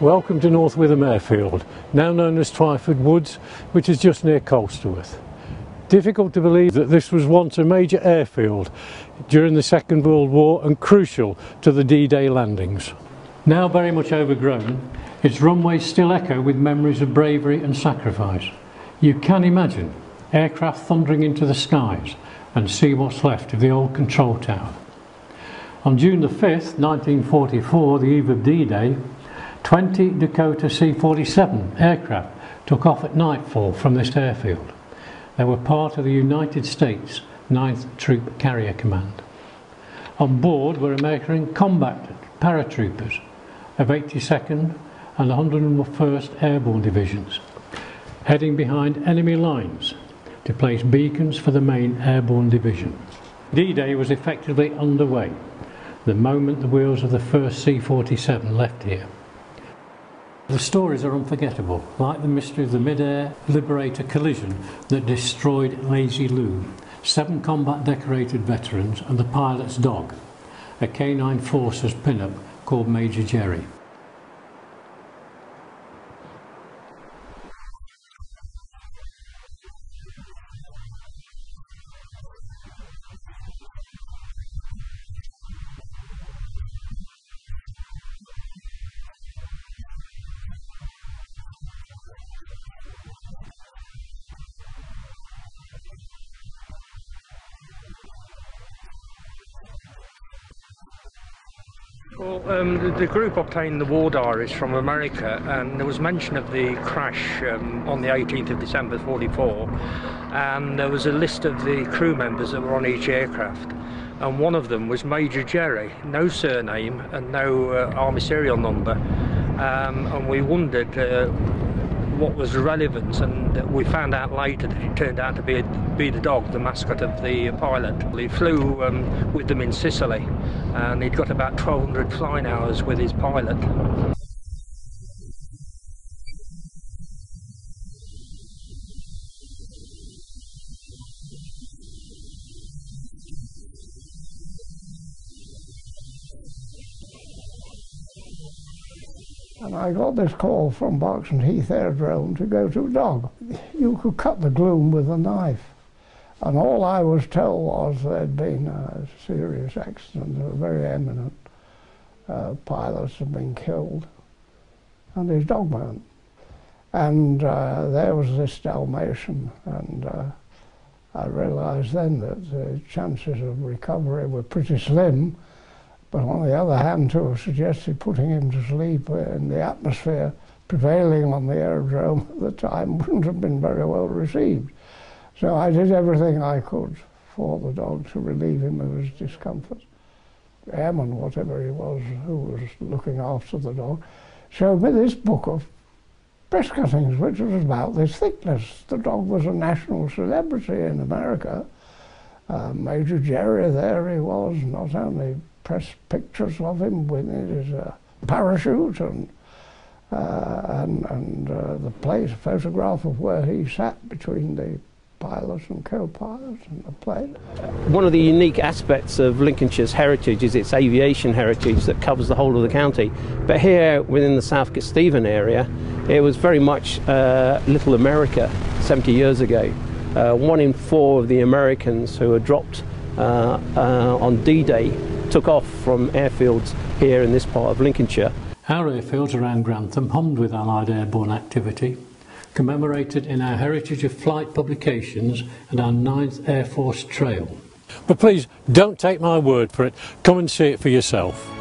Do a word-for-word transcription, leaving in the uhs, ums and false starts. Welcome to North Witham Airfield, now known as Twyford Woods, which is just near Colsterworth. Difficult to believe that this was once a major airfield during the Second World War and crucial to the D-Day landings. Now very much overgrown, its runways still echo with memories of bravery and sacrifice. You can imagine aircraft thundering into the skies and see what's left of the old control tower. On June the fifth nineteen forty-four, the eve of D-Day, twenty Dakota C forty-seven aircraft took off at nightfall from this airfield. They were part of the United States ninth Troop Carrier Command. On board were American combatant paratroopers of eighty-second and one hundred and first Airborne Divisions, heading behind enemy lines to place beacons for the main Airborne Division. D-Day was effectively underway the moment the wheels of the first C forty-seven left here. The stories are unforgettable, like the mystery of the mid-air Liberator collision that destroyed Lazy Lou, seven combat-decorated veterans and the pilot's dog, a K nine Forces pin-up called Major Jerry. Well, um, the group obtained the war diaries from America, and there was mention of the crash um, on the eighteenth of December forty-four, and there was a list of the crew members that were on each aircraft, and one of them was Major Jerry, no surname and no uh, army serial number, um, and we wondered uh, what was the relevance, and we found out later that it turned out to be, be the dog, the mascot of the pilot. He flew um, with them in Sicily, and he'd got about twelve hundred flying hours with his pilot. And I got this call from Barks and Heath Aerodrome to go to a dog. You could cut the gloom with a knife. And all I was told was there'd been a serious accident, a very eminent uh, pilot had been killed, and his dog man. And uh, there was this Dalmatian, and uh, I realised then that the chances of recovery were pretty slim. But on the other hand, to have suggested putting him to sleep in the atmosphere prevailing on the aerodrome at the time wouldn't have been very well received. So I did everything I could for the dog to relieve him of his discomfort. Airman, whatever he was, who was looking after the dog, showed me this book of press cuttings, which was about this thickness. The dog was a national celebrity in America. Uh, Major Jerry, there he was, not only press pictures of him with his uh, parachute and uh, and, and uh, the place, a photograph of where he sat between the pilot and co-pilot and the plane. One of the unique aspects of Lincolnshire's heritage is its aviation heritage that covers the whole of the county. But here within the South Kesteven area, it was very much uh, Little America seventy years ago. Uh, one in four of the Americans who were dropped uh, uh, on D-Day took off from airfields here in this part of Lincolnshire. Our airfields around Grantham hummed with Allied airborne activity, commemorated in our Heritage of Flight publications and our ninth Air Force Trail. But please don't take my word for it, come and see it for yourself.